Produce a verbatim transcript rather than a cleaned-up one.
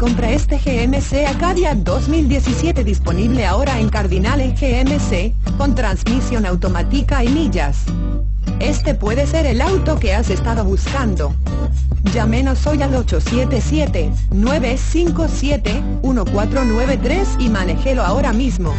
compra este G M C Acadia dos mil diecisiete disponible ahora en Cardinale G M C, con transmisión automática y millas. Este puede ser el auto que has estado buscando. Llámenos hoy al ocho siete siete, nueve cinco siete, uno cuatro nueve tres y manéjelo ahora mismo.